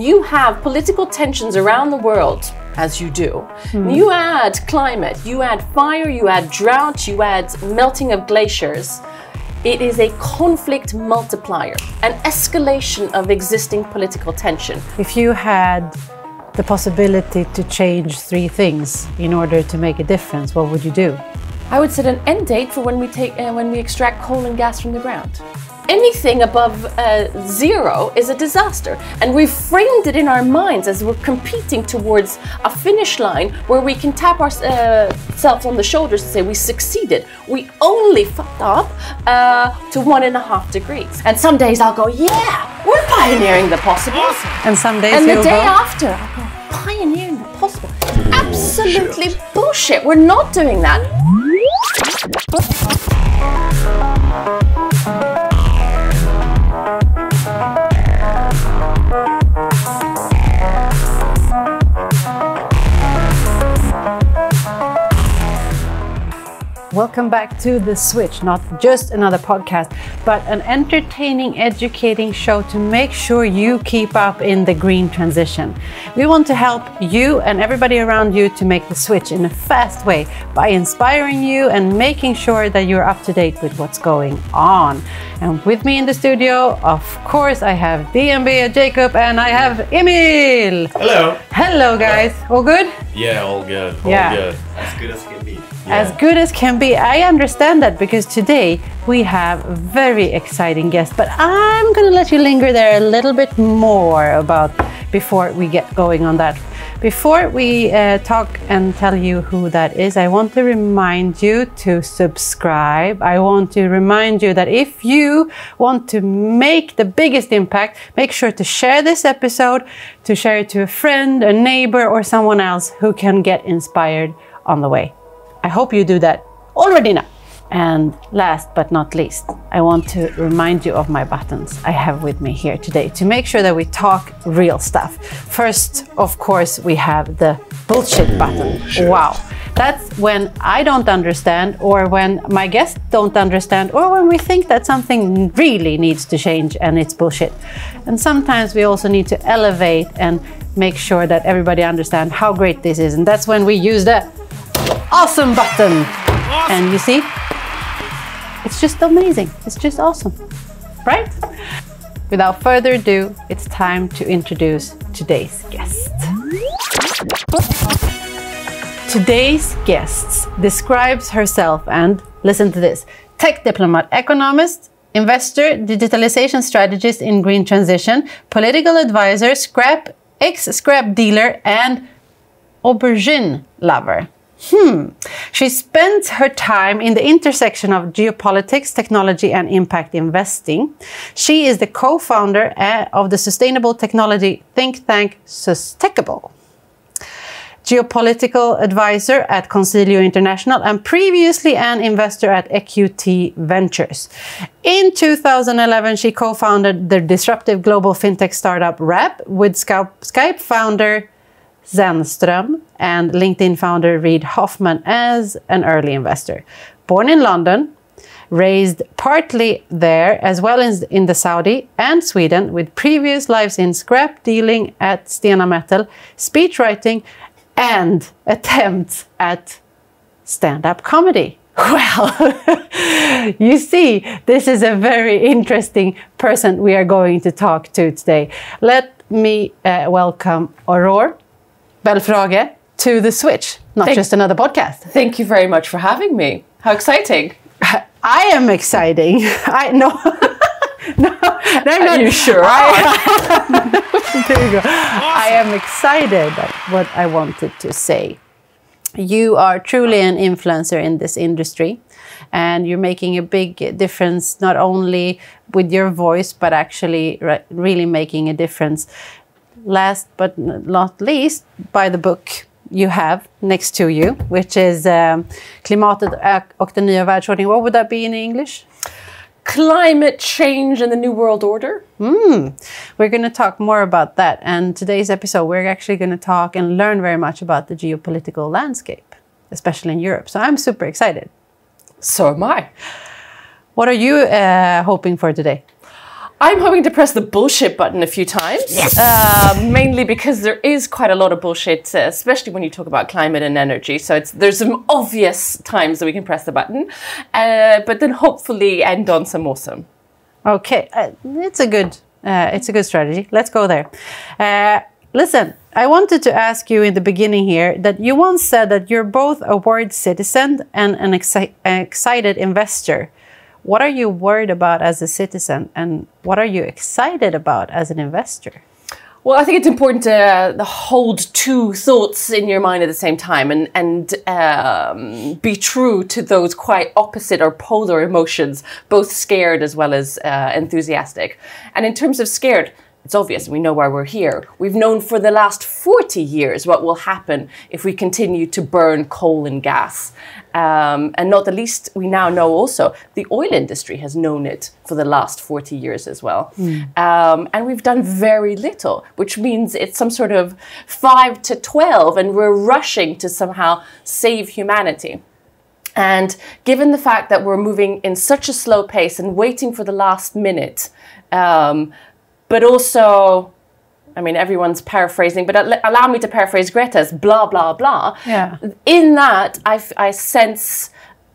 you have political tensions around the world, as you do. Mm. You add climate, you add fire, you add drought, you add melting of glaciers. It is a conflict multiplier, an escalation of existing political tension. If you had the possibility to change three things in order to make a difference, what would you do? I would set an end date for when we extract coal and gas from the ground. Anything above zero is a disaster. And we've framed it in our minds as we're competing towards a finish line where we can tap ourselves on the shoulders and say we succeeded. We only fucked up to 1.5 degrees. And some days I'll go, yeah, we're pioneering the possible. And some days and the day after, I'll go, pioneering the possible. Absolutely bullshit. We're not doing that. Welcome back to The Switch, not just another podcast, but an entertaining, educating show to make sure you keep up in the green transition. We want to help you and everybody around you to make the switch in a fast way by inspiring you and making sure that you're up to date with what's going on. And with me in the studio, of course, I have DNB, Jacob, and I have Emil. Hello. Hello, guys. Hello. All good? Yeah, all good. All good. As good as can be. Yeah. As good as can be. I understand that because today we have a very exciting guest, but I'm going to let you linger there a little bit more about before we get going on that. Before we talk and tell you who that is, I want to remind you to subscribe. I want to remind you that if you want to make the biggest impact, make sure to share this episode, to share it to a friend, a neighbor, or someone else who can get inspired on the way. I hope you do that already now. And last but not least, I want to remind you of my buttons I have with me here today to make sure that we talk real stuff. First, of course, we have the bullshit button. Wow. That's when I don't understand, or when my guests don't understand, or when we think that something really needs to change and it's bullshit. And sometimes we also need to elevate and make sure that everybody understands how great this is. And that's when we use the awesome button. Awesome. And you see, it's just amazing. It's just awesome, right? Without further ado, it's time to introduce today's guest. Today's guest describes herself and, listen to this, tech diplomat, economist, investor, digitalization strategist in green transition, political advisor, ex-scrap dealer, and aubergine lover. She spends her time in the intersection of geopolitics, technology, and impact investing. She is the co-founder of the sustainable technology think tank, Sustainable, geopolitical advisor at Consilio International, and previously an investor at EQT Ventures. In 2011, she co-founded the disruptive global fintech startup Rap with Skype founder Zennström and LinkedIn founder Reid Hoffman as an early investor. Born in London, raised partly there as well as in the Saudi and Sweden, with previous lives in scrap dealing at Stena Metal, speech writing, and attempts at stand-up comedy. Well, you see, this is a very interesting person we are going to talk to today. Let me welcome Aurore Belfrage to The Switch, not just another podcast. Thank you very much for having me. How exciting. I am exciting. I know. I'm not. You sure? There you go. Awesome. I am excited at what I wanted to say. You are truly an influencer in this industry, and you're making a big difference, not only with your voice, but actually really making a difference. Last but not least, by the book you have next to you, which is Klimatet och den nya världsordningen. What would that be in English? Climate Change and the New World Order. We're going to talk more about that. And today's episode, we're actually going to talk and learn very much about the geopolitical landscape, especially in Europe. So I'm super excited. So am I. What are you hoping for today? I'm hoping to press the bullshit button a few times, yes. Mainly because there is quite a lot of bullshit, especially when you talk about climate and energy. So there's some obvious times that we can press the button, but then hopefully end on some awesome. Okay, it's a good strategy. Let's go there. Listen, I wanted to ask you in the beginning here that you once said that you're both a worried citizen and an excited investor. What are you worried about as a citizen, and what are you excited about as an investor? Well, I think it's important to hold two thoughts in your mind at the same time and be true to those quite opposite or polar emotions, both scared as well as enthusiastic. And in terms of scared, it's obvious. We know why we're here. We've known for the last 40 years what will happen if we continue to burn coal and gas. And not the least, we now know also the oil industry has known it for the last 40 years as well. Mm. And we've done very little, which means it's some sort of 5 to 12 and we're rushing to somehow save humanity. And given the fact that we're moving in such a slow pace and waiting for the last minute, but also, I mean, everyone's paraphrasing, but allow me to paraphrase Greta's blah, blah, blah. Yeah. In that, I sense,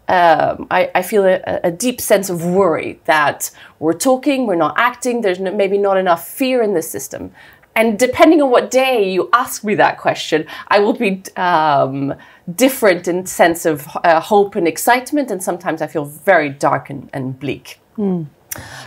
I feel a deep sense of worry that we're talking, we're not acting, there's no, maybe not enough fear in the system. And depending on what day you ask me that question, I will be different in sense of hope and excitement, and sometimes I feel very dark and bleak. Mm.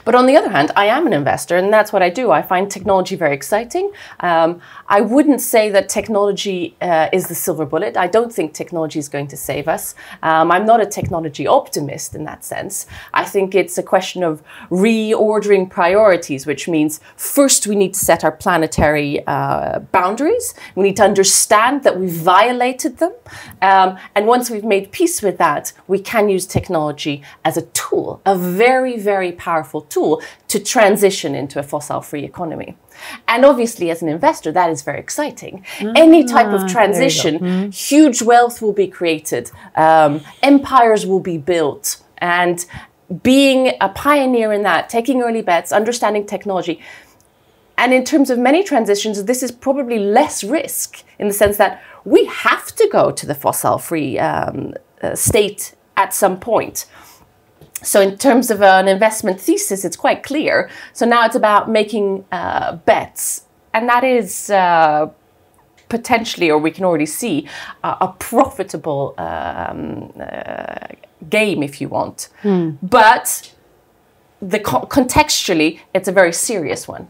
But on the other hand, I am an investor, and that's what I do. I find technology very exciting. I wouldn't say that technology is the silver bullet. I don't think technology is going to save us. I'm not a technology optimist in that sense. I think it's a question of reordering priorities, which means first we need to set our planetary boundaries. We need to understand that we've violated them. And once we've made peace with that, we can use technology as a tool, a very, very powerful tool to transition into a fossil-free economy. And obviously, as an investor, that is very exciting. Any type of transition, huge wealth will be created, empires will be built, and being a pioneer in that, taking early bets, understanding technology. And in terms of many transitions, this is probably less risk in the sense that we have to go to the fossil-free state at some point. So in terms of an investment thesis, it's quite clear. So now it's about making bets. And that is potentially, or we can already see, a profitable game, if you want. Mm. But contextually, it's a very serious one.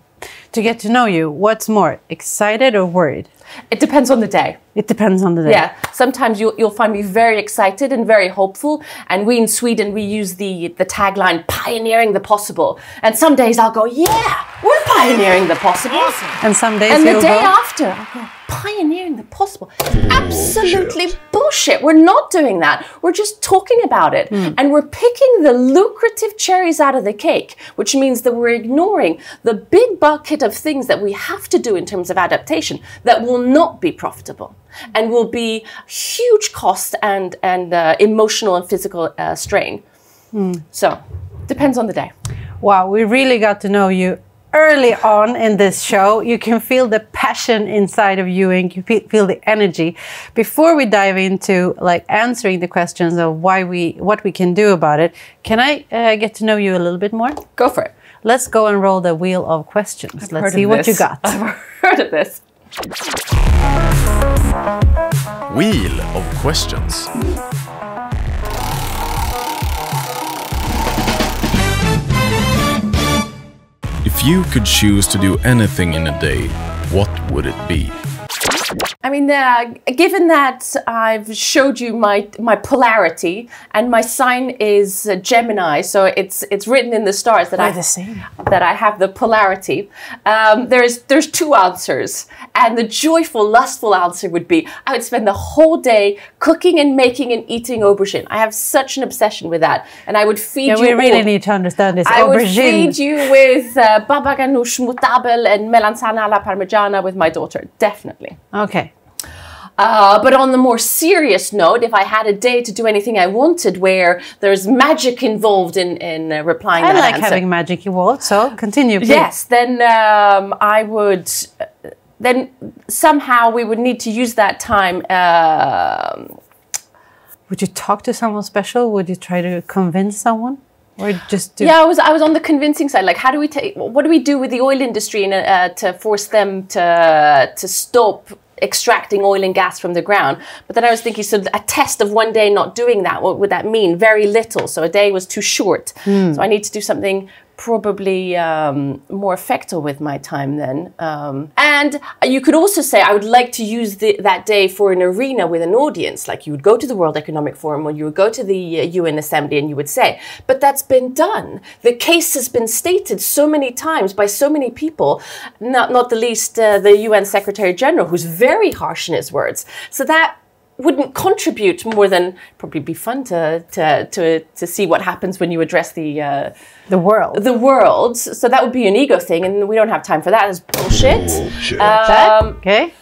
To get to know you, what's more, excited or worried? It depends on the day. It depends on the day. Yeah. Sometimes you'll find me very excited and very hopeful. And we in Sweden, we use the tagline, pioneering the possible. And some days I'll go, yeah, we're pioneering the possible. Awesome. And some days and the day after, I'll go, pioneering the possible. Absolutely bullshit. We're not doing that. We're just talking about it. Mm. And we're picking the lucrative cherries out of the cake, which means that we're ignoring the big bucket of things that we have to do in terms of adaptation that will not be profitable and will be huge cost and emotional and physical strain. Mm. So, depends on the day. Wow, we really got to know you early on in this show. You can feel the passion inside of you and you feel the energy. Before we dive into like answering the questions of what we can do about it, can I get to know you a little bit more? Go for it. Let's go and roll the wheel of questions. Let's see what you got. I've heard of this. Wheel of questions. If you could choose to do anything in a day, what would it be? I mean, given that I've showed you my polarity and my sign is Gemini, so it's written in the stars that I have the polarity. There's two answers, and the joyful, lustful answer would be I would spend the whole day cooking and making and eating aubergine. I have such an obsession with that, and I would feed you. We really need to understand this. I would feed you with baba ganoush, mutabel, and melanzana alla parmigiana with my daughter, definitely. Okay. But on the more serious note, if I had a day to do anything I wanted where there's magic involved in replying to that answer. I like having magic involved, so continue, please. Yes, then I would... Then somehow we would need to use that time. Would you talk to someone special? Would you try to convince someone? Or just do I was on the convincing side. Like, how do we take? What do we do with the oil industry in, to force them to stop extracting oil and gas from the ground? But then I was thinking, so a test of one day not doing that. What would that mean? Very little. So a day was too short. So I need to do something probably more effective with my time then. And you could also say I would like to use that day for an arena with an audience. Like, you would go to the World Economic Forum, or you would go to the UN Assembly, and you would say, but that's been done. The case has been stated so many times by so many people, not the least the UN Secretary General, who's very harsh in his words. So that wouldn't contribute more than probably be fun to see what happens when you address the world. The world. So that would be an ego thing, and we don't have time for that. It's bullshit. Okay.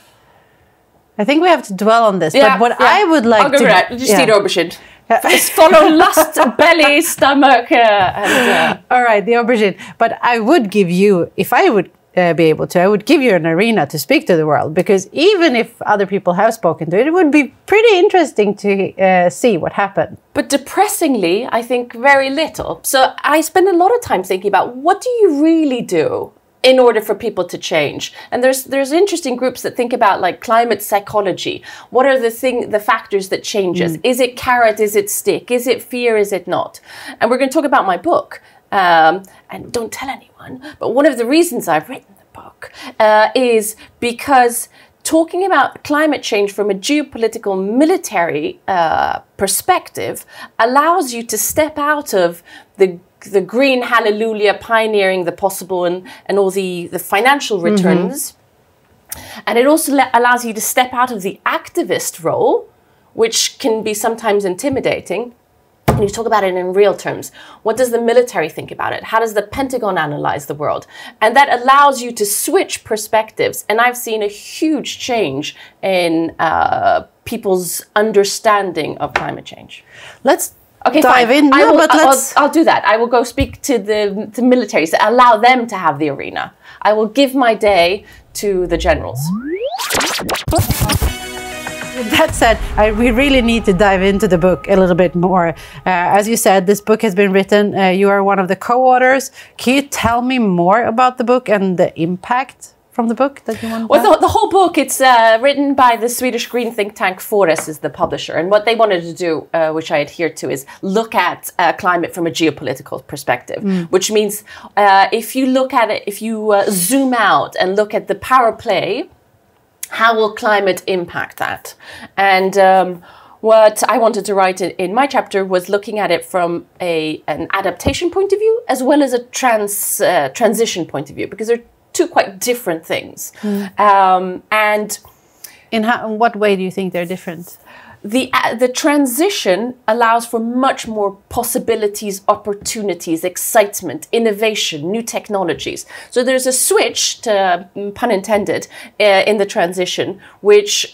I think we have to dwell on this. Yeah, but what I would like to just eat aubergine. Follow lust, belly, stomach, and all right, the aubergine. But I would give you, if I would be able to, I would give you an arena to speak to the world, because even if other people have spoken to it, it would be pretty interesting to see what happened. But depressingly, I think very little. So I spend a lot of time thinking about what do you really do in order for people to change. And there's interesting groups that think about, like, climate psychology. What are the factors that changes? Is it carrot? Is it stick? Is it fear? Is it not? And we're going to talk about my book. And don't tell anyone, but one of the reasons I've written the book is because talking about climate change from a geopolitical military perspective allows you to step out of the green hallelujah pioneering the possible and all the financial returns. And it also allows you to step out of the activist role, which can be sometimes intimidating. And you talk about it in real terms. What does the military think about it? How does the Pentagon analyze the world? And that allows you to switch perspectives. And I've seen a huge change in people's understanding of climate change. Let's dive in. No, I'll do that. I will go speak to the militaries, allow them to have the arena. I will give my day to the generals. With that said, we really need to dive into the book a little bit more. As you said, this book has been written. You are one of the co-authors. Can you tell me more about the book and the impact from the book that you want? Well, the whole book, it's written by the Swedish green think tank Fores is the publisher. And what they wanted to do, which I adhere to, is look at climate from a geopolitical perspective, which means if you look at it, if you zoom out and look at the power play, how will climate impact that? And what I wanted to write in my chapter was looking at it from an adaptation point of view, as well as a transition point of view, because they're two quite different things. And in what way do you think they're different? The transition allows for much more possibilities, opportunities, excitement, innovation, new technologies. So there's a switch, to pun intended, in the transition, which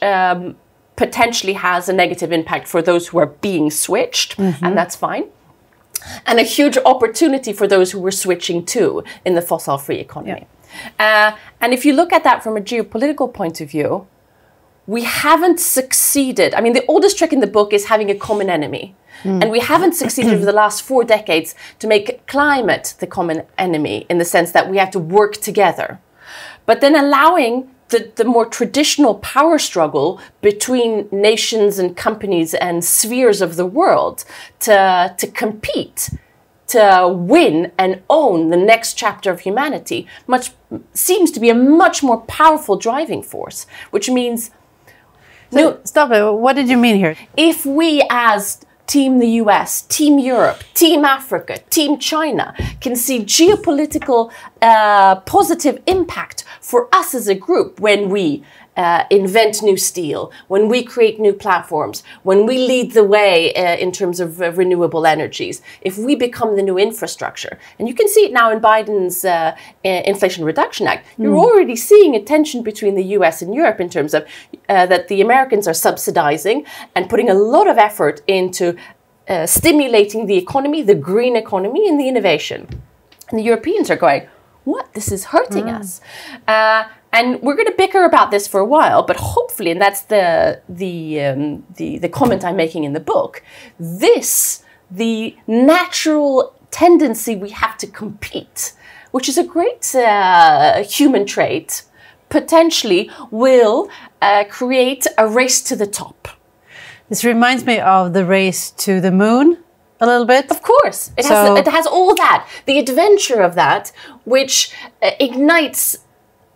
potentially has a negative impact for those who are being switched, and that's fine. And a huge opportunity for those who were switching to in the fossil-free economy. Yeah. And if you look at that from a geopolitical point of view, we haven't succeeded. I mean, the oldest trick in the book is having a common enemy. And we haven't succeeded over the last 4 decades to make climate the common enemy, in the sense that we have to work together. But then allowing the more traditional power struggle between nations and companies and spheres of the world to compete, to win and own the next chapter of humanity, seems to be a much more powerful driving force, which means... No, stop it. What did you mean here? If we as Team the US, Team Europe, Team Africa, Team China can see geopolitical positive impact for us as a group when we invent new steel, when we create new platforms, when we lead the way in terms of renewable energies, if we become the new infrastructure. And you can see it now in Biden's Inflation Reduction Act. You're already seeing a tension between the US and Europe in terms of that the Americans are subsidizing and putting a lot of effort into stimulating the economy, the green economy, and the innovation. And the Europeans are going, what? This is hurting us. And we're going to bicker about this for a while, but hopefully, and that's the comment I'm making in the book, this, the natural tendency we have to compete, which is a great human trait, potentially will create a race to the top. This reminds me of the race to the moon. A little bit? Of course. It has all that. The adventure of that, which ignites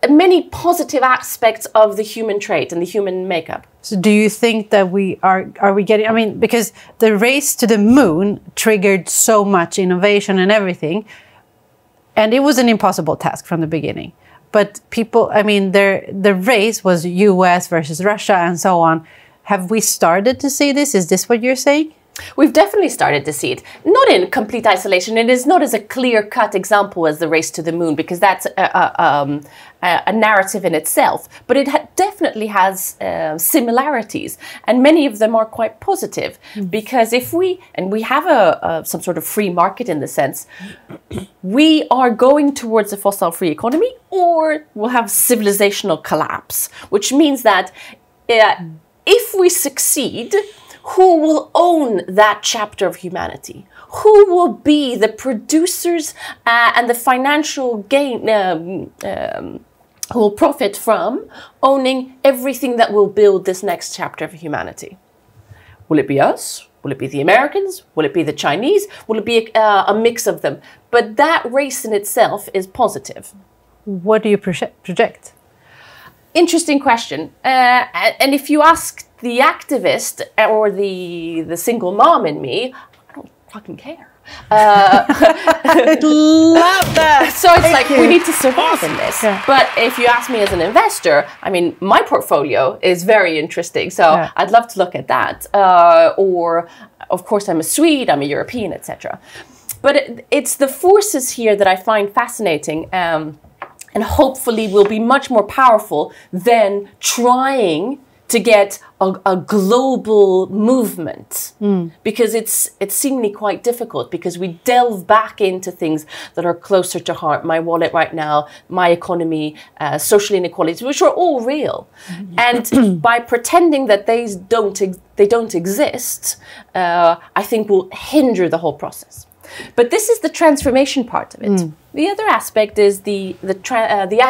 many positive aspects of the human trait and the human makeup. So do you think that we are we getting, I mean, because the race to the moon triggered so much innovation and everything, and it was an impossible task from the beginning. But people, I mean, the race was US versus Russia and so on. Have we started to see this? Is this what you're saying? We've definitely started to see it, not in complete isolation. It is not as a clear-cut example as the race to the moon, because that's a narrative in itself. But it definitely has similarities, and many of them are quite positive. Because if we, and we have some sort of free market in the sense, we are going towards a fossil-free economy, or we'll have civilizational collapse, which means that if we succeed, who will own that chapter of humanity? Who will be the producers and the financial gain, who will profit from owning everything that will build this next chapter of humanity? Will it be us? Will it be the Americans? Will it be the Chinese? Will it be a mix of them? But that race in itself is positive. What do you project? Interesting question. And if you ask the activist or the single mom in me, I don't fucking care. I love that. So it's we need to survive in this. Yeah. But if you ask me as an investor, I mean, my portfolio is very interesting. So yeah. I'd love to look at that. Or, of course, I'm a Swede, I'm a European, etc. But it's the forces here that I find fascinating. And hopefully will be much more powerful than trying to get a global movement, because it's seemingly quite difficult, because we delve back into things that are closer to heart, my wallet right now, my economy, social inequalities, which are all real. And by pretending that they don't exist, I think will hinder the whole process. But this is the transformation part of it. The other aspect is the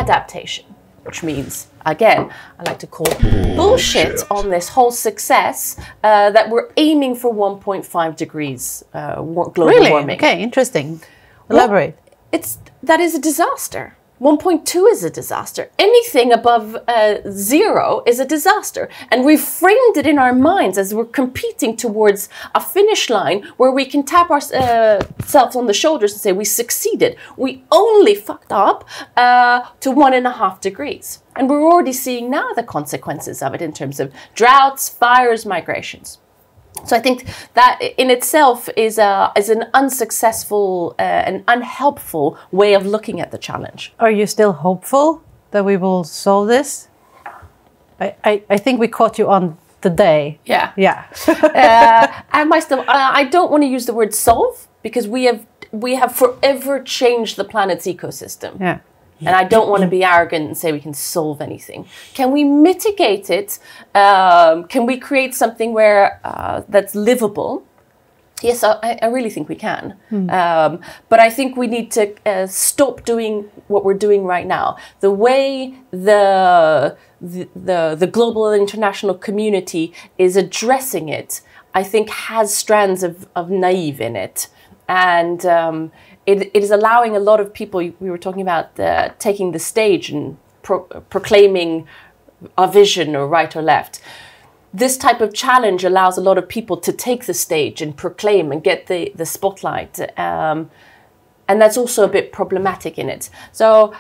adaptation, which means, again, I like to call bullshit on this whole success that we're aiming for 1.5 degrees global warming. Okay, interesting. Elaborate. Well, that is a disaster. 1.2 is a disaster. Anything above zero is a disaster. And we've framed it in our minds as we're competing towards a finish line where we can tap ourselves on the shoulders and say, we succeeded. We only fucked up to 1.5 degrees. And we're already seeing now the consequences of it in terms of droughts, fires, migrations. So I think that in itself is an unsuccessful and unhelpful way of looking at the challenge. Are you still hopeful that we will solve this? I think we caught you on the day. Yeah. Yeah. Am I still? I don't want to use the word solve, because we have forever changed the planet's ecosystem. Yeah. And I don't want to be arrogant and say we can solve anything. Can we mitigate it? Can we create something where that's livable? Yes, I really think we can. But I think we need to stop doing what we're doing right now. The way the global and international community is addressing it, I think, has strands of naive in it. And it is allowing a lot of people, we were talking about taking the stage and proclaiming a vision, or right or left. This type of challenge allows a lot of people to take the stage and proclaim and get the spotlight. And that's also a bit problematic in it. So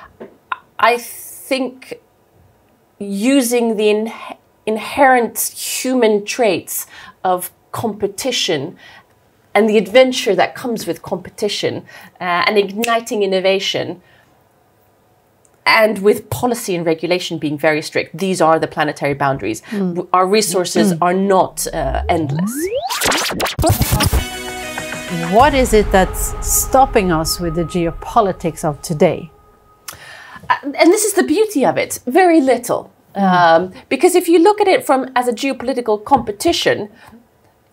I think using the inherent human traits of competition and the adventure that comes with competition and igniting innovation, and with policy and regulation being very strict. These are the planetary boundaries. Our resources are not endless. What is it that's stopping us with the geopolitics of today? And this is the beauty of it, very little. Because if you look at it from as a geopolitical competition,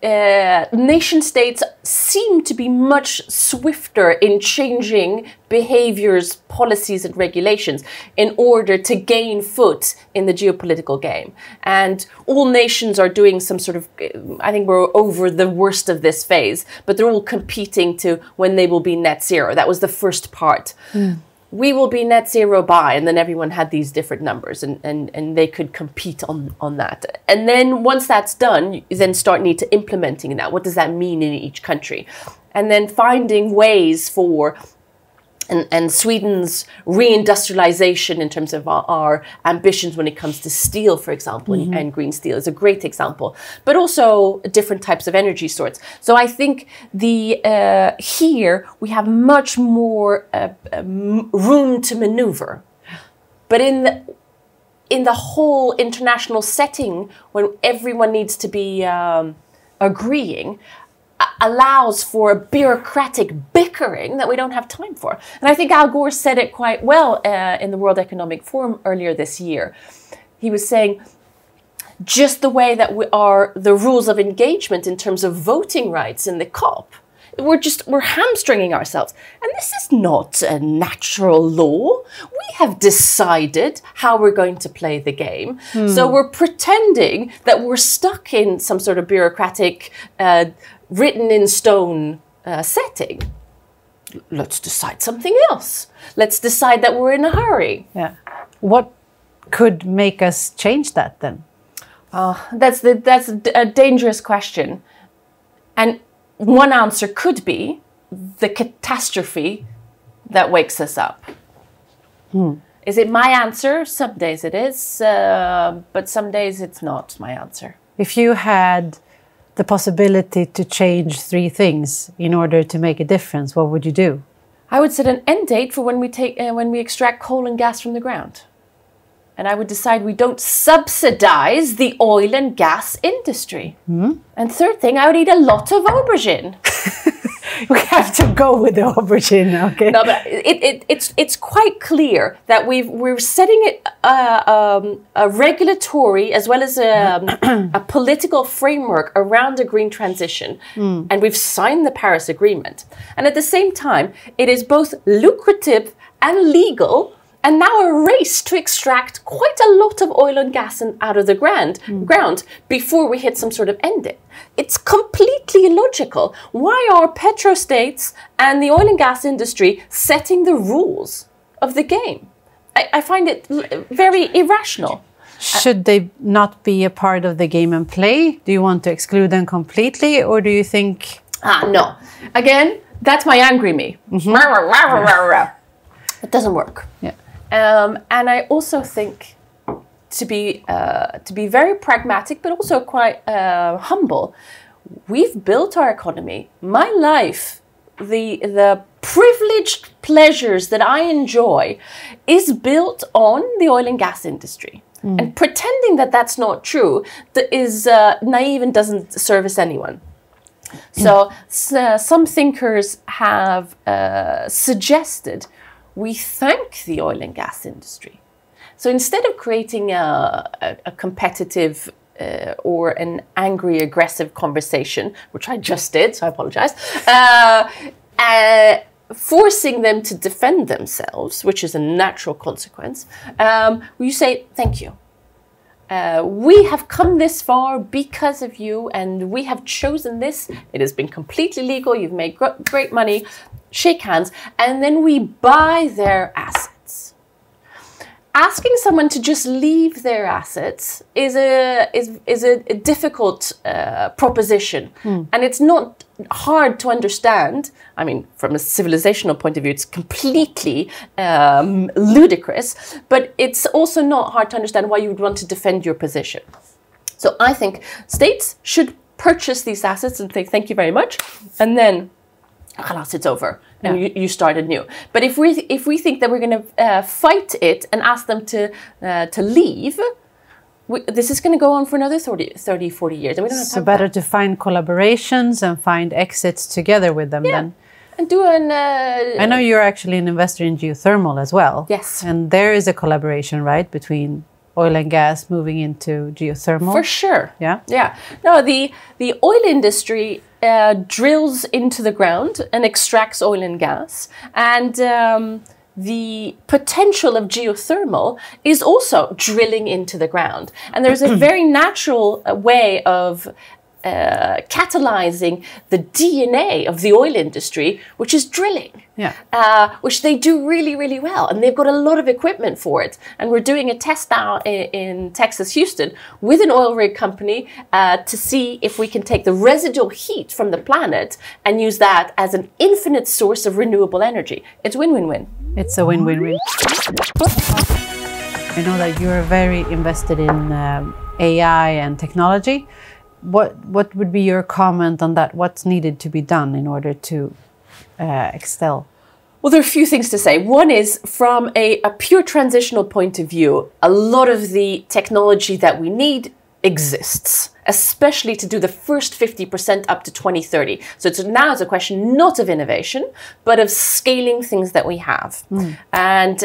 nation states seem to be much swifter in changing behaviors, policies and regulations in order to gain foot in the geopolitical game. And all nations are doing some sort of, I think we're over the worst of this phase, but they're all competing to when they will be net zero. That was the first part. We will be net zero by, and then everyone had these different numbers and they could compete on that. And then once that's done, you then start need to implementing that. What does that mean in each country? And then finding ways for, and Sweden's reindustrialization in terms of our ambitions when it comes to steel, for example, and green steel is a great example, but also different types of energy sorts. So I think the here we have much more room to maneuver. But in the whole international setting, when everyone needs to be agreeing, allows for a bureaucratic bickering that we don't have time for. And I think Al Gore said it quite well in the World Economic Forum earlier this year. He was saying, just the way that we are, the rules of engagement in terms of voting rights in the COP, we're hamstringing ourselves. And this is not a natural law. We have decided how we're going to play the game. So we're pretending that we're stuck in some sort of bureaucratic written in stone setting. Let's decide something else. Let's decide that we're in a hurry. Yeah. What could make us change that then? That's a dangerous question. And one answer could be the catastrophe that wakes us up. Is it my answer? Some days it is, but some days it's not my answer. If you had the possibility to change three things in order to make a difference, what would you do? I would set an end date for when we extract coal and gas from the ground. And I would decide we don't subsidize the oil and gas industry. And third thing, I would eat a lot of aubergine. We have to go with the aubergine, okay? No, but it's quite clear that we're setting a regulatory as well as a political framework around a green transition. And we've signed the Paris Agreement. And at the same time, it is both lucrative and legal, and now a race to extract quite a lot of oil and gas out of the ground before we hit some sort of end date. It's completely illogical. Why are petrostates and the oil and gas industry setting the rules of the game? I find it very irrational. Should they not be a part of the game and play? Do you want to exclude them completely, or do you think... No. Again, that's my angry me. It doesn't work. Yeah. And I also think to be very pragmatic, but also quite humble, we've built our economy. My life, the privileged pleasures that I enjoy is built on the oil and gas industry. And pretending that that's not true is naive and doesn't service anyone. So some thinkers have suggested we thank the oil and gas industry. So instead of creating a competitive or an angry, aggressive conversation, which I just did, so I apologize, forcing them to defend themselves, which is a natural consequence, you say, thank you. We have come this far because of you, and we have chosen this. It has been completely legal. You've made great money. Shake hands, and then we buy their assets. asking someone to just leave their assets is a difficult proposition, and it's not hard to understand. I mean, from a civilizational point of view, it's completely ludicrous, but it's also not hard to understand why you would want to defend your position. So I think states should purchase these assets and say, thank you very much, and then khalas, it's over. And you start anew. But if we think that we're going to fight it and ask them to leave, this is going to go on for another 30, 40 years. And we don't have time. So better to find collaborations and find exits together with them then. And do an... I know you're actually an investor in geothermal as well. Yes. And there is a collaboration, right, between oil and gas moving into geothermal? For sure. Yeah? Yeah. No, the oil industry... drills into the ground and extracts oil and gas. And the potential of geothermal is also drilling into the ground. And there's a very natural way of catalyzing the DNA of the oil industry, which is drilling, which they do really, really well. And they've got a lot of equipment for it. And we're doing a test now in Texas, Houston, with an oil rig company to see if we can take the residual heat from the planet and use that as an infinite source of renewable energy. It's win-win-win. It's a win-win-win. I know that you're very invested in AI and technology. What would be your comment on that? What's needed to be done in order to excel? Well, there are a few things to say. One is, from a pure transitional point of view, a lot of the technology that we need exists, especially to do the first 50% up to 2030. So now it's a question not of innovation, but of scaling things that we have. And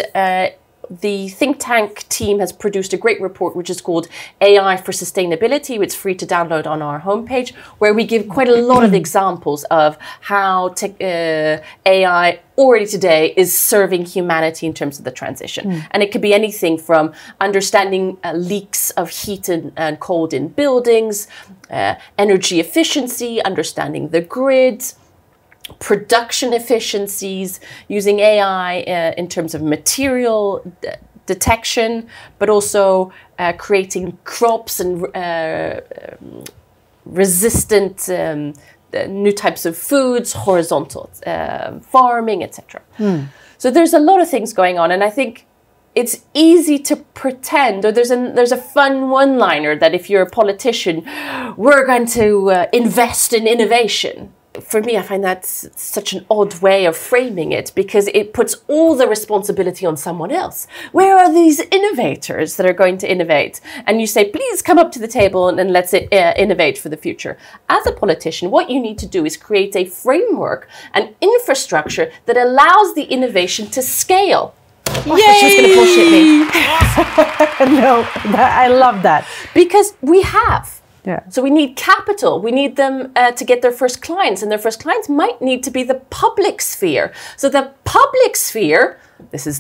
the think tank team has produced a great report, which is called AI for Sustainability. It's free to download on our homepage, where we give quite a lot of examples of how AI already today is serving humanity in terms of the transition. And it could be anything from understanding leaks of heat and cold in buildings, energy efficiency, understanding the grid, production efficiencies, using AI in terms of material detection, but also creating crops and resistant new types of foods, horizontal farming, etc. So there's a lot of things going on, and I think it's easy to pretend, or there's a fun one-liner that if you're a politician, we're going to invest in innovation. For me, I find that such an odd way of framing it, because it puts all the responsibility on someone else. Where are these innovators that are going to innovate? And you say, please come up to the table and let's innovate for the future. As a politician, what you need to do is create a framework, an infrastructure that allows the innovation to scale. Oh, she's going to bullshit me. No, I love that. Because we have. Yeah. So we need capital. We need them to get their first clients, and their first clients might need to be the public sphere. So the public sphere, this is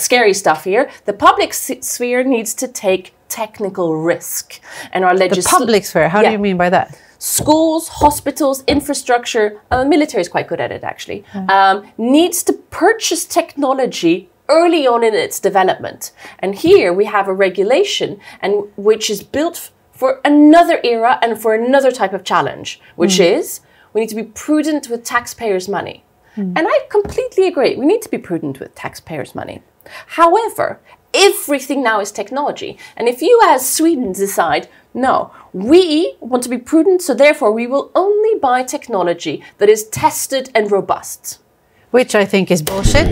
scary stuff here, the public sphere needs to take technical risk. And our legislation. The public sphere, how do you mean by that? Schools, hospitals, infrastructure, the military is quite good at it actually, needs to purchase technology early on in its development. And here we have a regulation and which is built for another era and for another type of challenge, which is we need to be prudent with taxpayers' money. And I completely agree. We need to be prudent with taxpayers' money. However, everything now is technology. And if you as Sweden decide, no, we want to be prudent, so therefore we will only buy technology that is tested and robust. Which I think is bullshit.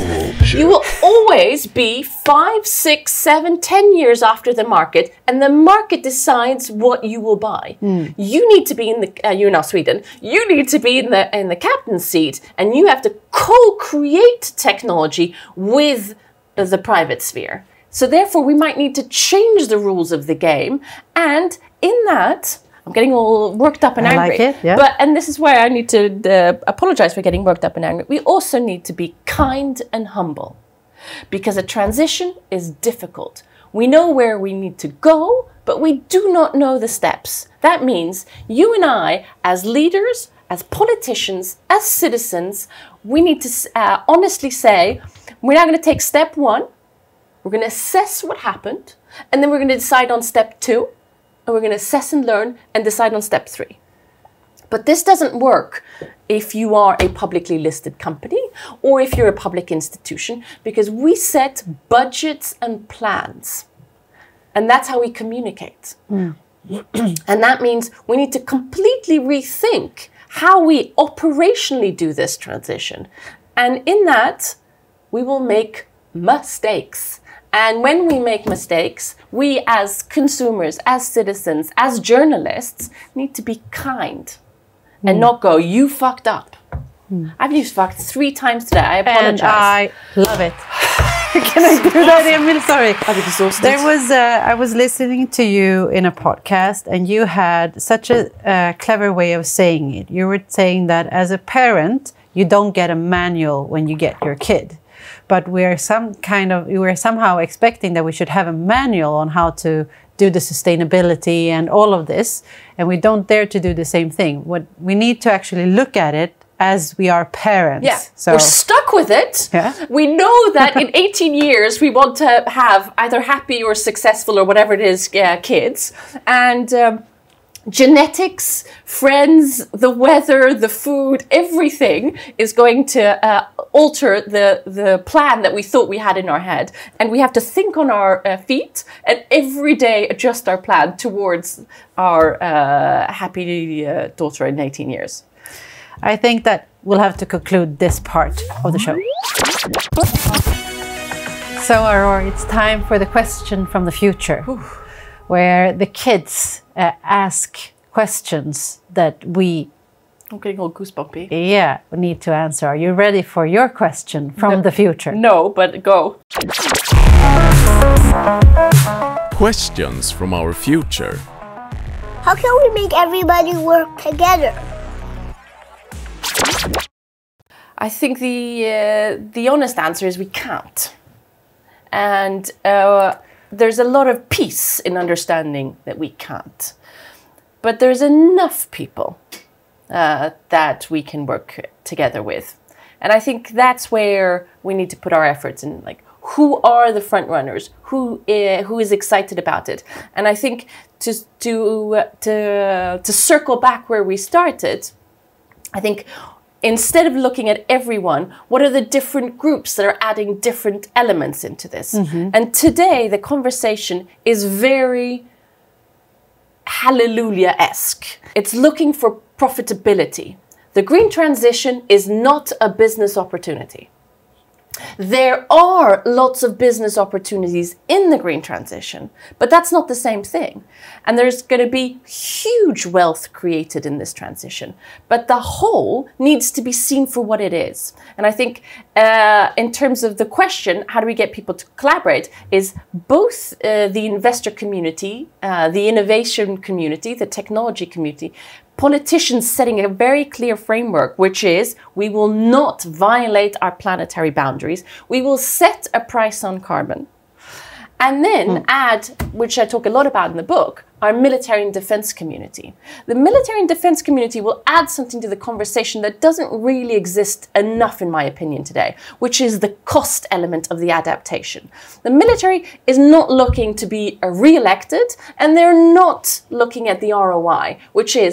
You will always be 5, 6, 7, 10 years after the market, and the market decides what you will buy. You need to be in the you're now Sweden. You need to be in the captain's seat, and you have to co-create technology with the private sphere. So therefore, we might need to change the rules of the game, and in that. I'm getting all worked up and angry. I like it, yeah. And this is where I need to apologize for getting worked up and angry. We also need to be kind and humble, because a transition is difficult. We know where we need to go, but we do not know the steps. That means you and I, as leaders, as politicians, as citizens, we need to honestly say, we're now going to take step 1. We're going to assess what happened, and then we're going to decide on step 2, and we're going to assess and learn and decide on step 3. But this doesn't work if you are a publicly listed company or if you're a public institution, because we set budgets and plans, and that's how we communicate. Mm. And that means we need to completely rethink how we operationally do this transition. And in that, we will make mistakes. And when we make mistakes, we as consumers, as citizens, as journalists need to be kind and not go, you fucked up. Mm. I've used fucked 3 times today. I apologize. And I love it. Can I do that? I'm really sorry. I'm exhausted. There was, I was listening to you in a podcast, and you had such a clever way of saying it. You were saying that as a parent, you don't get a manual when you get your kid, but we're somehow expecting that we should have a manual on how to do the sustainability and all of this, and we don't dare to do the same thing. What we need to actually look at it as we are parents. Yeah. So we're stuck with it. Yeah. We know that in 18 years, we want to have either happy or successful or whatever it is, kids. And genetics, friends, the weather, the food, everything is going to alter the plan that we thought we had in our head. And we have to think on our feet and every day adjust our plan towards our happy daughter in 18 years. I think that we'll have to conclude this part of the show. So, Aurore, it's time for the question from the future, where the kids ask questions that we... I'm getting all goosebumpy. Yeah, we need to answer. Are you ready for your question from the future? No, but go. Questions from our future. How can we make everybody work together? I think the honest answer is we can't. And there's a lot of peace in understanding that we can't. But there's enough people that we can work together with. And I think that's where we need to put our efforts in, like, who are the front runners? Who is excited about it? And I think to circle back where we started, I think instead of looking at everyone, what are the different groups that are adding different elements into this? Mm-hmm. And today, the conversation is very hallelujah-esque. It's looking for profitability. The green transition is not a business opportunity. There are lots of business opportunities in the green transition, but that's not the same thing. And there's going to be huge wealth created in this transition, but the whole needs to be seen for what it is. And I think in terms of the question, how do we get people to collaborate, is both the investor community, the innovation community, the technology community, politicians setting a very clear framework, which is we will not violate our planetary boundaries. We will set a price on carbon. And then add, which I talk a lot about in the book, our military and defense community. The military and defense community will add something to the conversation that doesn't really exist enough, in my opinion, today, which is the cost element of the adaptation. The military is not looking to be re-elected, and they're not looking at the ROI, which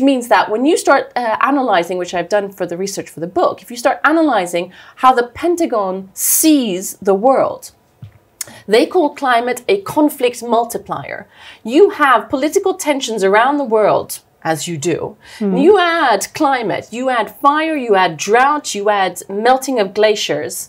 means that when you start analyzing, which I've done for the research for the book, if you start analyzing how the Pentagon sees the world, they call climate a conflict multiplier. You have political tensions around the world, as you do. Mm. You add climate, you add fire, you add drought, you add melting of glaciers.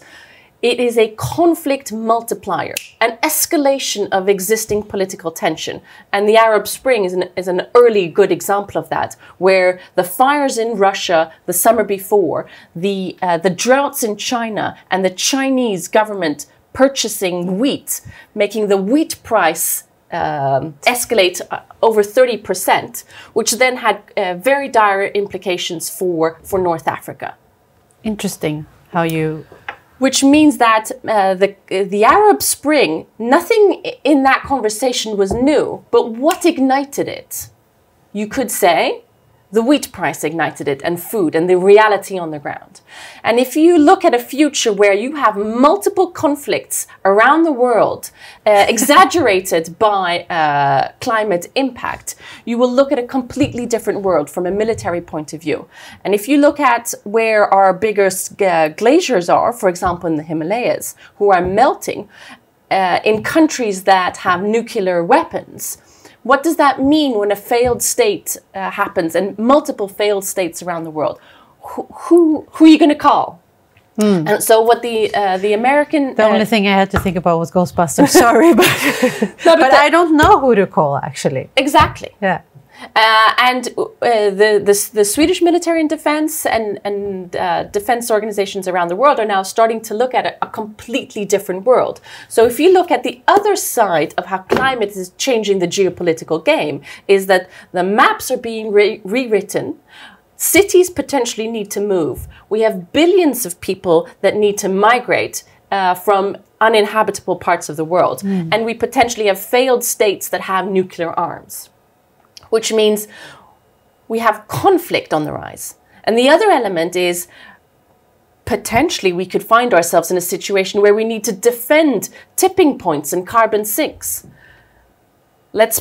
It is a conflict multiplier, an escalation of existing political tension. And the Arab Spring is an early good example of that, where the fires in Russia the summer before, the droughts in China, and the Chinese government purchasing wheat, making the wheat price escalate over 30%, which then had very dire implications for North Africa. Interesting how you... Which means that the Arab Spring, nothing in that conversation was new, but what ignited it? You could say The wheat price ignited it, and food, and the reality on the ground. And if you look at a future where you have multiple conflicts around the world, exaggerated by climate impact, you will look at a completely different world from a military point of view. And if you look at where our biggest glaciers are, for example, in the Himalayas, who are melting in countries that have nuclear weapons, what does that mean when a failed state happens, and multiple failed states around the world? Who are you going to call? Mm. And so what the American... The only thing I had to think about was Ghostbusters. Sorry, but, no, but I don't know who to call, actually. Exactly. Yeah. And the Swedish military and defense and defense organizations around the world are now starting to look at a completely different world. So if you look at the other side of how climate is changing the geopolitical game, is that the maps are being rewritten. Cities potentially need to move. We have billions of people that need to migrate from uninhabitable parts of the world. Mm. And we potentially have failed states that have nuclear arms, which means we have conflict on the rise. And the other element is potentially we could find ourselves in a situation where we need to defend tipping points and carbon sinks. Let's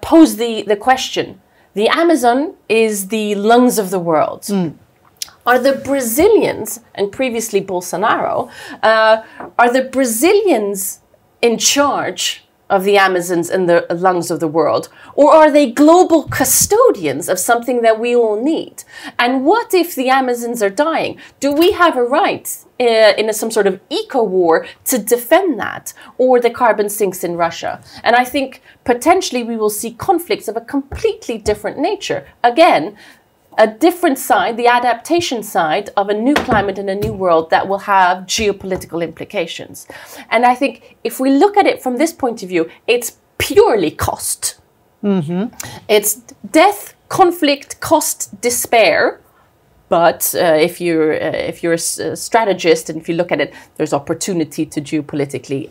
pose the question. The Amazon is the lungs of the world. Mm. Are the Brazilians, and previously Bolsonaro, are the Brazilians in charge of the Amazons and the lungs of the world? Or are they global custodians of something that we all need? And what if the Amazons are dying? Do we have a right in some sort of eco-war to defend that, or the carbon sinks in Russia? And I think potentially we will see conflicts of a completely different nature. Again, a different side, the adaptation side of a new climate and a new world that will have geopolitical implications. And I think if we look at it from this point of view, it's purely cost. Mm-hmm. It's death, conflict, cost, despair. But if you're a strategist and if you look at it, there's opportunity to geopolitically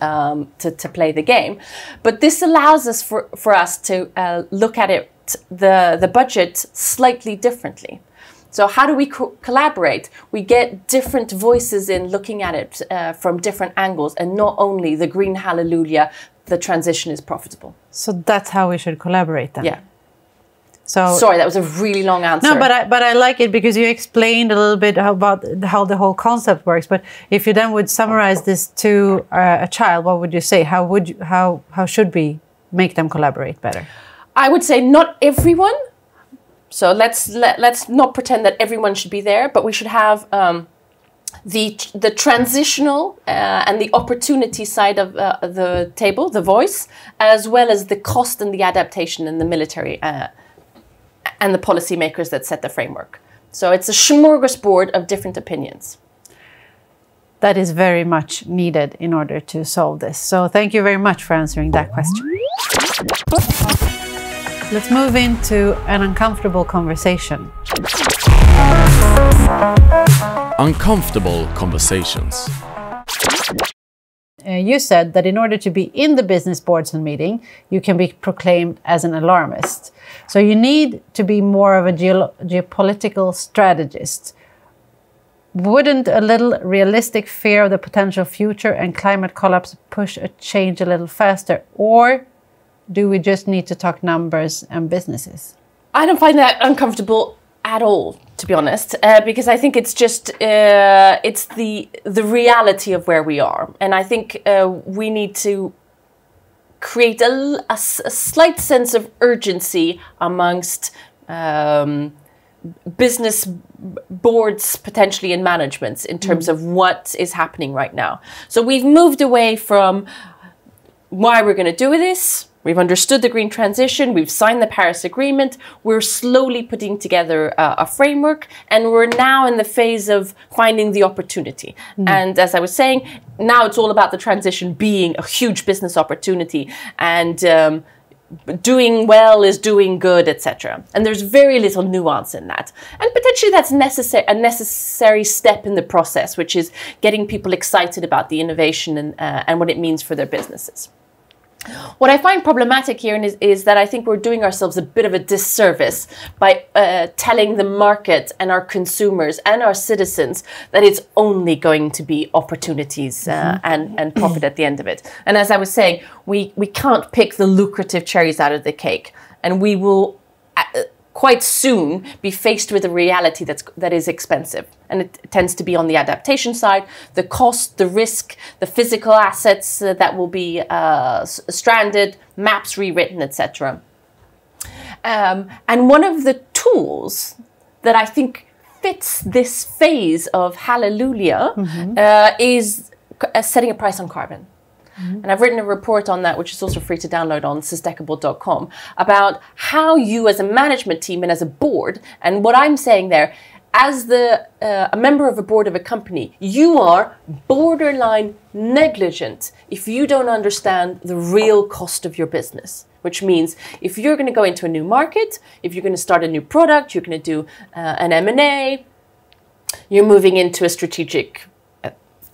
to play the game. But this allows us for us to look at it, the budget, slightly differently. So how do we collaborate? We get different voices in looking at it from different angles, and not only the green hallelujah, the transition is profitable. So that's how we should collaborate then. Yeah. So, sorry, that was a really long answer. No, but I like it because you explained a little bit about how the whole concept works. But if you then would summarize this to a child, what would you say? How should we make them collaborate better? I would say not everyone. So let's not pretend that everyone should be there, but we should have the transitional and the opportunity side of the table, the voice, as well as the cost and the adaptation and the military and the policymakers that set the framework. So it's a smorgasbord of different opinions. That is very much needed in order to solve this. So thank you very much for answering that question. Let's move into an uncomfortable conversation. Uncomfortable conversations. You said that in order to be in the business boards and meeting, you can be proclaimed as an alarmist. So you need to be more of a geopolitical strategist. Wouldn't a little realistic fear of the potential future and climate collapse push a change a little faster? Or do we just need to talk numbers and businesses? I don't find that uncomfortable at all, to be honest, because I think it's just it's the reality of where we are, and I think we need to create a slight sense of urgency amongst business boards, potentially, and managements in terms of what is happening right now. So we've moved away from why we're going to do this. We've understood the green transition, we've signed the Paris Agreement, we're slowly putting together a framework, and we're now in the phase of finding the opportunity. Mm. And as I was saying, now it's all about the transition being a huge business opportunity, and doing well is doing good, etc. And there's very little nuance in that. And potentially that's a necessary step in the process, which is getting people excited about the innovation and what it means for their businesses. What I find problematic here is that I think we're doing ourselves a bit of a disservice by telling the market and our consumers and our citizens that it's only going to be opportunities and profit at the end of it. And as I was saying, we can't pick the lucrative cherries out of the cake, and we will quite soon be faced with a reality that is expensive. And it tends to be on the adaptation side, the cost, the risk, the physical assets that will be stranded, maps rewritten, etc. And one of the tools that I think fits this phase of hallelujah is setting a price on carbon. And I've written a report on that, which is also free to download on sustainable.com, about how you as a management team and as a board, and what I'm saying there, as a member of a board of a company, you are borderline negligent if you don't understand the real cost of your business. Which means if you're going to go into a new market, if you're going to start a new product, you're going to do an M&A, you're moving into a strategic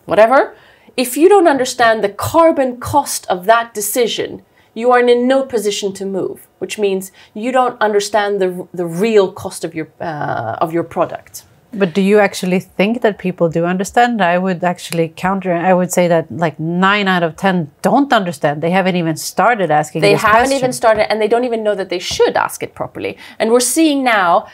whatever. If you don't understand the carbon cost of that decision, you are in no position to move, which means you don't understand the real cost of your product. But do you actually think that people do understand? I would actually counter. I would say that like 9 out of 10 don't understand. They haven't even started asking this question. They haven't even started, and they don't even know that they should ask it properly. And we're seeing now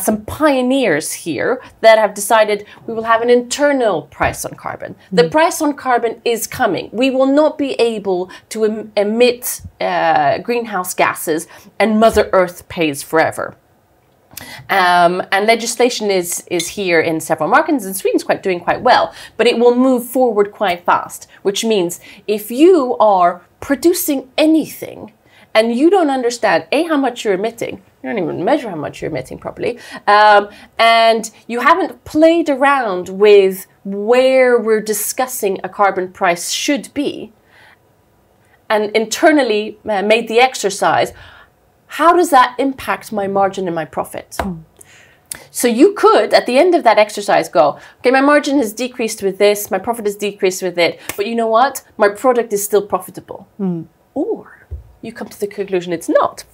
some pioneers here that have decided we will have an internal price on carbon. The price on carbon is coming. We will not be able to emit greenhouse gases, and Mother Earth pays forever. And legislation is here in several markets, and Sweden's doing quite well, but it will move forward quite fast, which means if you are producing anything and you don't understand, A, how much you're emitting, you don't even measure how much you're emitting properly, and you haven't played around with where we're discussing a carbon price should be, and internally made the exercise, how does that impact my margin and my profit? So you could, at the end of that exercise, go, okay, my margin has decreased with this, my profit has decreased with it, but you know what? My product is still profitable. Or you come to the conclusion it's not,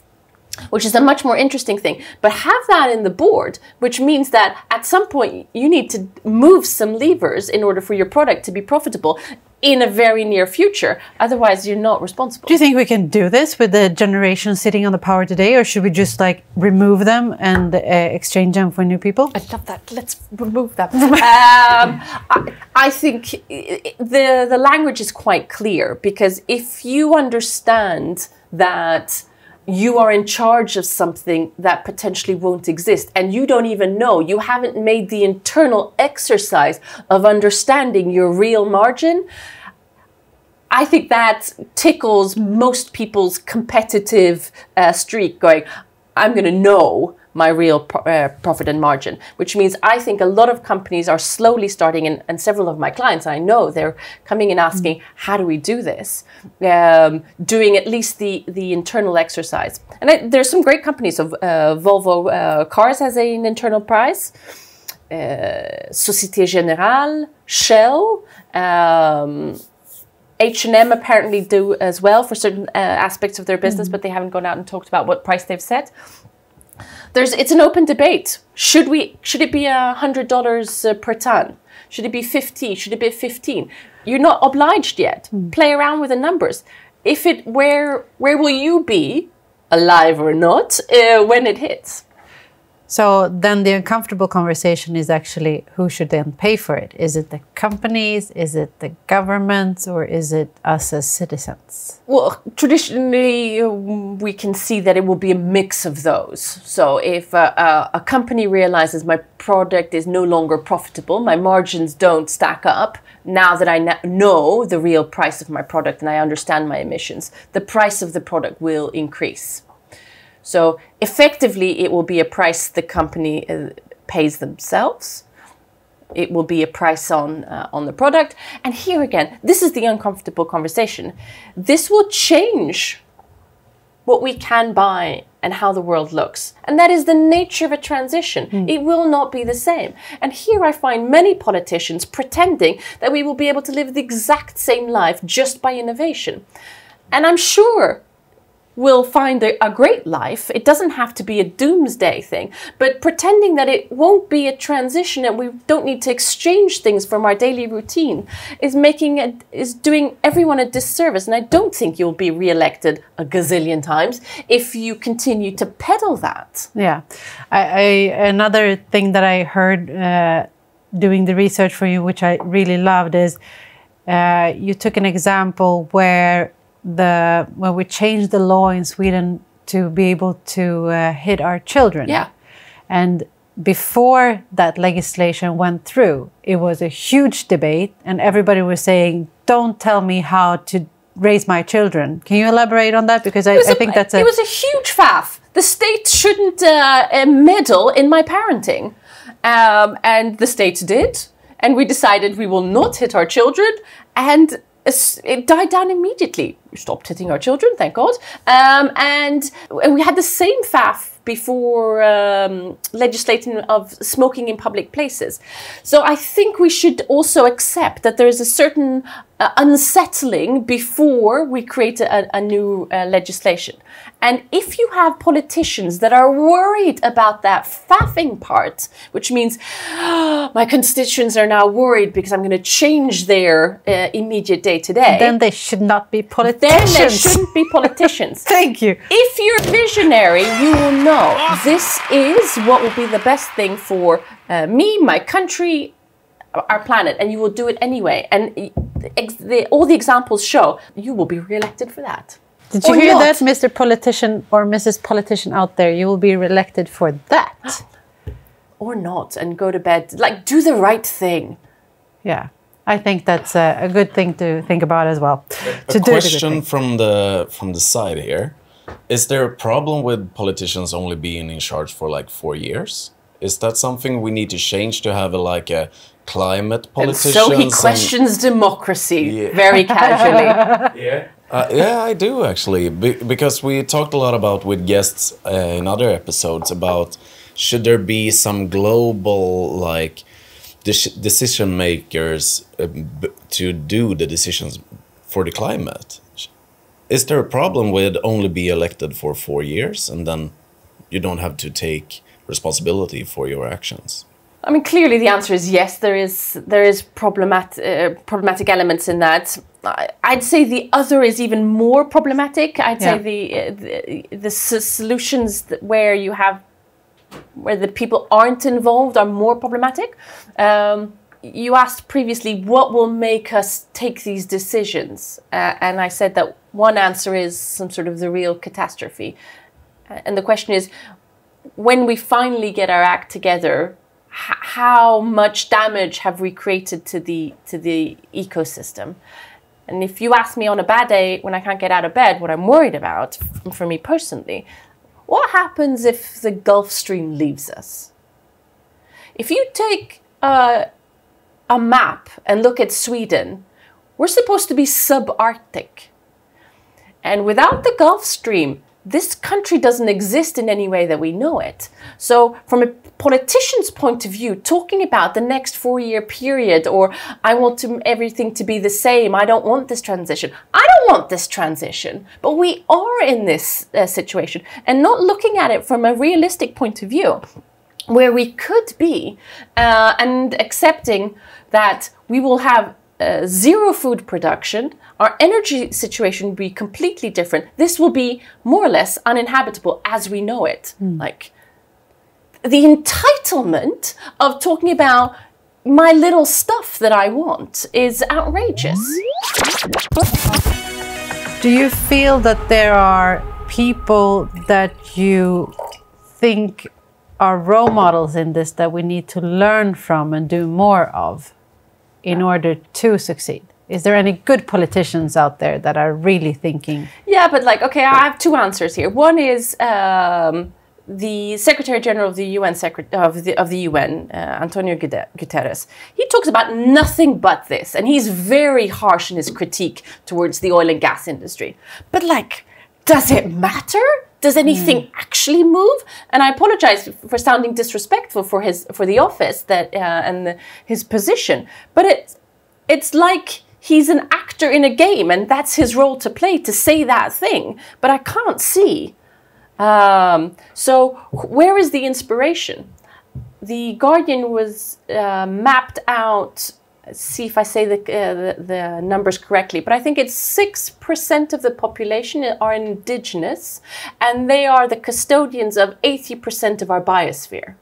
which is a much more interesting thing. But have that in the board, which means that at some point you need to move some levers in order for your product to be profitable in a very near future. Otherwise, you're not responsible. Do you think we can do this with the generation sitting on the power today, or should we just like remove them and exchange them for new people? I love that. Let's remove that. I think the language is quite clear, because if you understand that you are in charge of something that potentially won't exist, and you don't even know, you haven't made the internal exercise of understanding your real margin, I think that tickles most people's competitive streak, going, I'm going to know my real profit and margin, which means I think a lot of companies are slowly starting, and several of my clients, I know, they're coming and asking, how do we do this? Doing at least the internal exercise. And there's some great companies. Of Volvo Cars has an internal price, Société Générale, Shell, H&M apparently do as well for certain aspects of their business, but they haven't gone out and talked about what price they've set. It's an open debate. Should it be $100 per ton? Should it be 50? Should it be 15? You're not obliged yet. Play around with the numbers. If it where will you be, alive or not, when it hits? So then the uncomfortable conversation is actually who should then pay for it? Is it the companies? Is it the governments? Or is it us as citizens? Well, traditionally, we can see that it will be a mix of those. So if a company realizes my product is no longer profitable, my margins don't stack up, now that I know the real price of my product and I understand my emissions, the price of the product will increase. So effectively, it will be a price the company pays themselves. It will be a price on the product. And here again, this is the uncomfortable conversation. This will change what we can buy and how the world looks. And that is the nature of a transition. It will not be the same. And here I find many politicians pretending that we will be able to live the exact same life just by innovation. and I'm sure will find a great life. It doesn't have to be a doomsday thing, but pretending that it won't be a transition and we don't need to exchange things from our daily routine is doing everyone a disservice. And I don't think you'll be re-elected a gazillion times if you continue to peddle that. Yeah, I another thing that I heard doing the research for you, which I really loved, is you took an example where when we changed the law in Sweden to be able to hit our children. Yeah. And before that legislation went through, it was a huge debate and everybody was saying, don't tell me how to raise my children. Can you elaborate on that? Because I think that's it was a huge faff. The state shouldn't meddle in my parenting. And the state did. And we decided we will not hit our children. And it died down immediately. We stopped hitting our children, thank God. And we had the same faff before legislating of smoking in public places. So I think we should also accept that there is a certain unsettling before we create a new legislation. And if you have politicians that are worried about that faffing part, which means my constituents are now worried because I'm going to change their immediate day-to-day. Then they should not be politicians. Then they shouldn't be politicians. Thank you. If you're visionary, you will know this is what will be the best thing for me, my country, our planet, and you will do it anyway. And all the examples show you will be re-elected for that. Did you hear that, Mr. Politician or Mrs. Politician out there? You will be re-elected for that. Or not, and go to bed. Like, do the right thing. Yeah, I think that's a good thing to think about as well. A question from the side here. Is there a problem with politicians only being in charge for like 4 years? Is that something we need to change to have a climate politician? So he questions democracy very casually. Yeah. Yeah, I do actually, because we talked a lot about with guests in other episodes about should there be some global like decision makers to do the decisions for the climate. Is there a problem with only be elected for 4 years and then you don't have to take responsibility for your actions? I mean, clearly the answer is yes. There is problematic elements in that. I'd say the other is even more problematic. I'd say the solutions where the people aren't involved are more problematic. You asked previously what will make us take these decisions, and I said that one answer is some sort of the real catastrophe, and the question is when we finally get our act together. How much damage have we created to the ecosystem? And if you ask me on a bad day when I can't get out of bed what I'm worried about, for me personally, what happens if the Gulf Stream leaves us? If you take a map and look at Sweden, we're supposed to be subarctic. And without the Gulf Stream, this country doesn't exist in any way that we know it. So from a politician's point of view, talking about the next 4-year period, or I want everything to be the same, I don't want this transition. I don't want this transition, but we are in this situation, and not looking at it from a realistic point of view, where we could be, and accepting that we will have zero food production, our energy situation will be completely different. This will be more or less uninhabitable as we know it. Mm. Like the entitlement of talking about my little stuff that I want is outrageous. Do you feel that there are people that you think are role models in this that we need to learn from and do more of in order to succeed? Is there any good politicians out there that are really thinking? Yeah, but like, okay, I have two answers here. One is the Secretary General of the UN, Antonio Guterres. He talks about nothing but this, and he's very harsh in his critique towards the oil and gas industry. But like, does it matter? Does anything actually move? And I apologize for sounding disrespectful for the office and his position, but it's like He's an actor in a game, and that's his role to play, to say that thing. But I can't see. So where is the inspiration? The Guardian was mapped out, see if I say the numbers correctly, but I think it's 6% of the population are indigenous, and they are the custodians of 80% of our biosphere.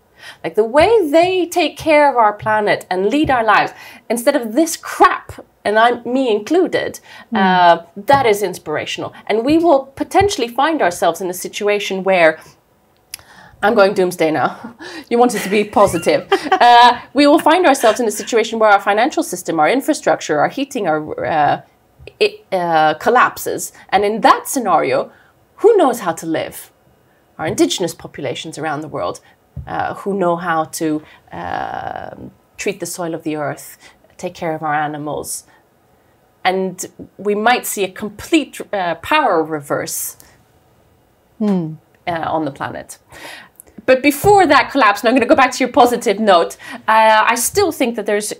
Like, the way they take care of our planet and lead our lives, instead of this crap, and me included, that is inspirational. And we will potentially find ourselves in a situation where, I'm going doomsday now, you want it to be positive. We will find ourselves in a situation where our financial system, our infrastructure, our heating, collapses. And in that scenario, who knows how to live? Our indigenous populations around the world, who know how to treat the soil of the earth, take care of our animals. And we might see a complete power reverse on the planet. But before that collapse, and I'm going to go back to your positive note, I still think that there's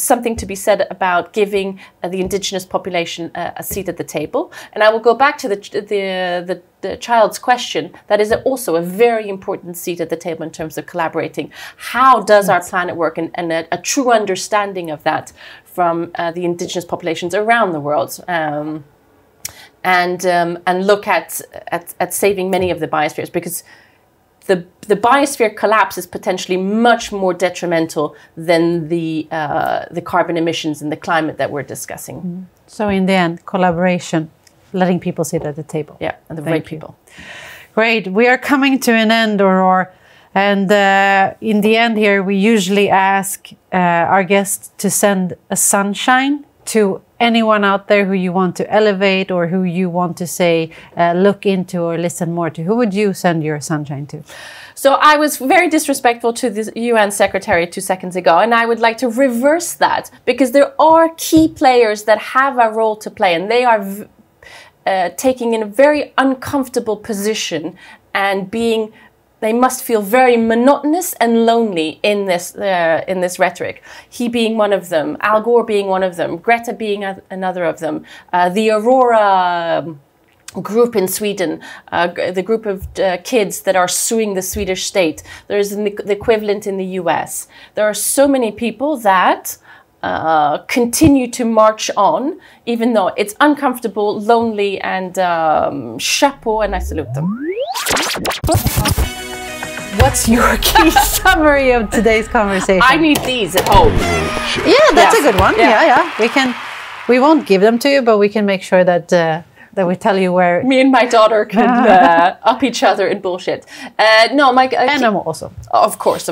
something to be said about giving the indigenous population a seat at the table. And I will go back to the child's question. That is also a very important seat at the table in terms of collaborating. How does our planet work? And a true understanding of that from the indigenous populations around the world. And look at saving many of the biospheres, because the biosphere collapse is potentially much more detrimental than the carbon emissions and the climate that we're discussing. So in the end, collaboration, letting people sit at the table. Yeah, and the right people. Great. We are coming to an end, Aurore. And in the end here, we usually ask our guests to send a sunshine to anyone out there who you want to elevate, or who you want to say, look into or listen more to. Who would you send your sunshine to? So I was very disrespectful to the UN Secretary 2 seconds ago, and I would like to reverse that, because there are key players that have a role to play, and they are taking in a very uncomfortable position, and being, they must feel very monotonous and lonely in this rhetoric. He being one of them, Al Gore being one of them, Greta being another of them, the Aurora group in Sweden, the group of kids that are suing the Swedish state. There is the equivalent in the US. There are so many people that continue to march on, even though it's uncomfortable, lonely, and chapeau, and I salute them. What's your key summary of today's conversation? I need these at home. Yeah, that's a good one. Yeah. We can, we won't give them to you, but we can make sure that that we tell you where. Me and my daughter can up each other in bullshit. No, my and I'm also. Of course.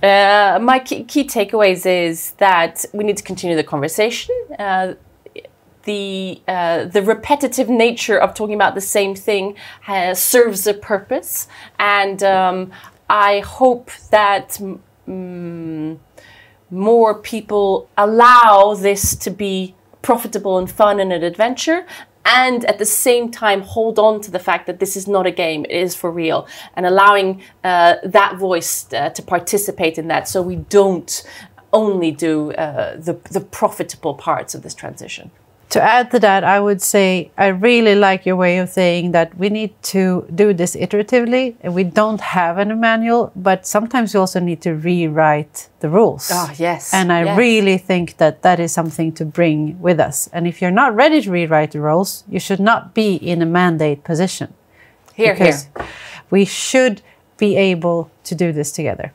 My key takeaways is that we need to continue the conversation. The repetitive nature of talking about the same thing serves a purpose, and I hope that more people allow this to be profitable and fun and an adventure, and at the same time hold on to the fact that this is not a game, it is for real, and allowing that voice to participate in that, so we don't only do the profitable parts of this transition. To add to that, I would say I really like your way of saying that we need to do this iteratively, and we don't have a manual, but sometimes we also need to rewrite the rules. Oh, yes. And I really think that that is something to bring with us. And if you're not ready to rewrite the rules, you should not be in a mandate position. Because we should be able to do this together.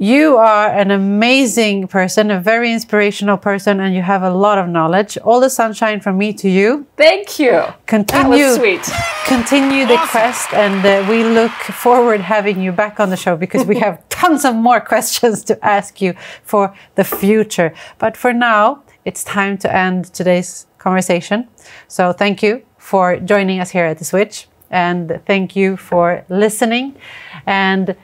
You are an amazing person, a very inspirational person, and you have a lot of knowledge. All the sunshine from me to you. Thank you. Continue, that was sweet. Continue the quest, and we look forward having you back on the show, because we have tons of more questions to ask you for the future. But for now, it's time to end today's conversation. So thank you for joining us here at The Switch, and thank you for listening. And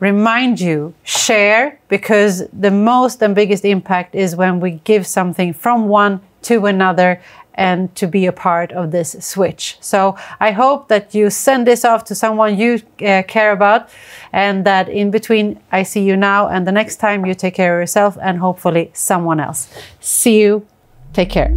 remind you, share, because the most and biggest impact is when we give something from one to another and to be a part of this switch. So I hope that you send this off to someone you care about, and that in between I see you now and the next time you take care of yourself and hopefully someone else. See you. Take care.